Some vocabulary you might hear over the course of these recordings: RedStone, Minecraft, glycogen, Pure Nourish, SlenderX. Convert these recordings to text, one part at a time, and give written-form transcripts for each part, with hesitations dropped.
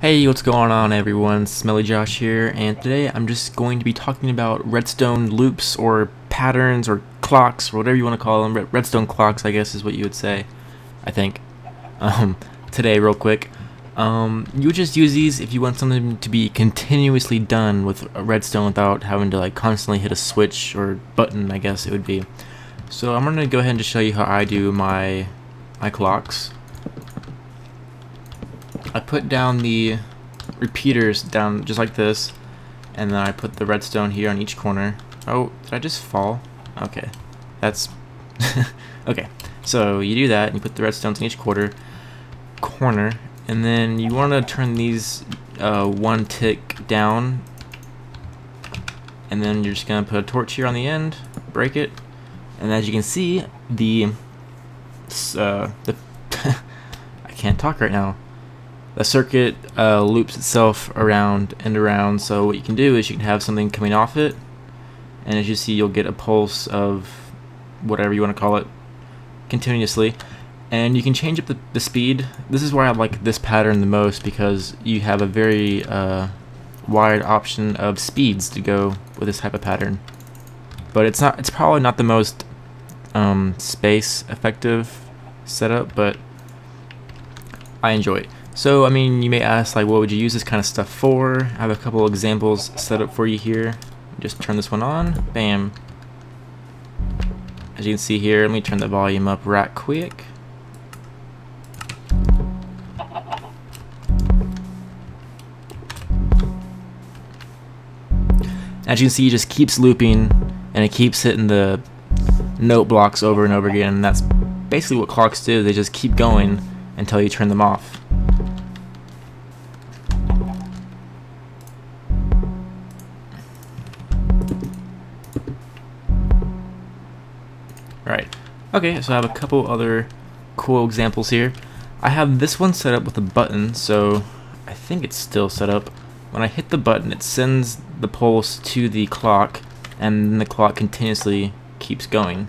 Hey, what's going on everyone, Smelly Josh here, and today I'm just going to be talking about redstone loops or patterns or clocks or whatever you want to call them. Redstone clocks, I guess, is what you would say, I think. Today, real quick. You just use these if you want something to be continuously done with redstone without having to like constantly hit a switch or button, I guess it would be. So I'm going to go ahead and just show you how I do my clocks. I put down the repeaters down just like this, and then I put the redstone here on each corner. Oh, did I just fall? Okay, that's okay. So you do that, and you put the redstones in each corner, and then you want to turn these one tick down, and then you're just gonna put a torch here on the end, break it, and as you can see, the I can't talk right now. The circuit loops itself around and around, so what you can do is you can have something coming off it, and as you see, you'll get a pulse of whatever you want to call it continuously, and you can change up the speed. This is why I like this pattern the most, because you have a very wide option of speeds to go with this type of pattern, but it's probably not the most space effective setup, but I enjoy it. So, I mean, you may ask, like, what would you use this kind of stuff for? I have a couple examples set up for you here. Just turn this one on, bam. As you can see here, let me turn the volume up right quick. As you can see, it just keeps looping, and it keeps hitting the note blocks over and over again, and that's basically what clocks do. They just keep going until you turn them off. Right. Okay, so I have a couple other cool examples here. I have this one set up with a button, so I think it's still set up. When I hit the button, it sends the pulse to the clock, and then the clock continuously keeps going.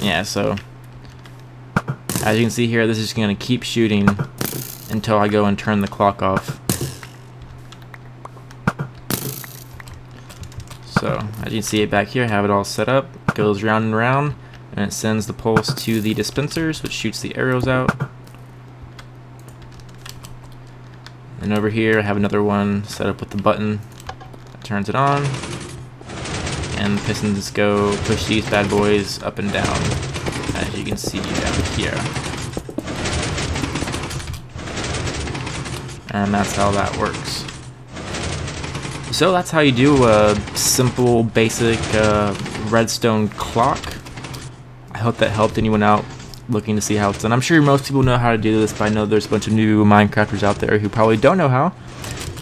Yeah, so as you can see here, this is going to keep shooting until I go and turn the clock off. So, as you can see it back here, I have it all set up. It goes round and round, and it sends the pulse to the dispensers, which shoots the arrows out. And over here, I have another one set up with the button. It turns it on, and the pistons go push these bad boys up and down, as you can see down here. And that's how that works. So that's how you do a simple, basic redstone clock. I hope that helped anyone out looking to see how it's done. I'm sure most people know how to do this, but I know there's a bunch of new Minecrafters out there who probably don't know how.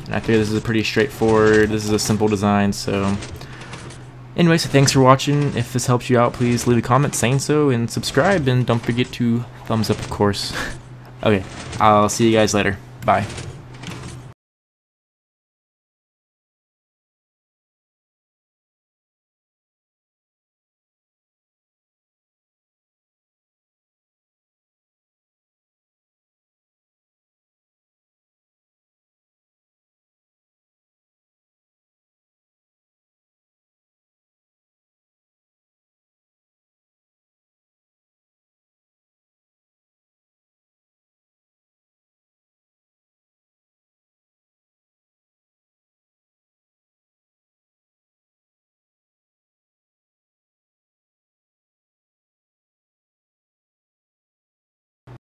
And I figure this is a pretty straightforward, this is a simple design, so. Anyway, so thanks for watching. If this helps you out, please leave a comment saying so, and subscribe, and don't forget to thumbs up, of course. Okay, I'll see you guys later. Bye.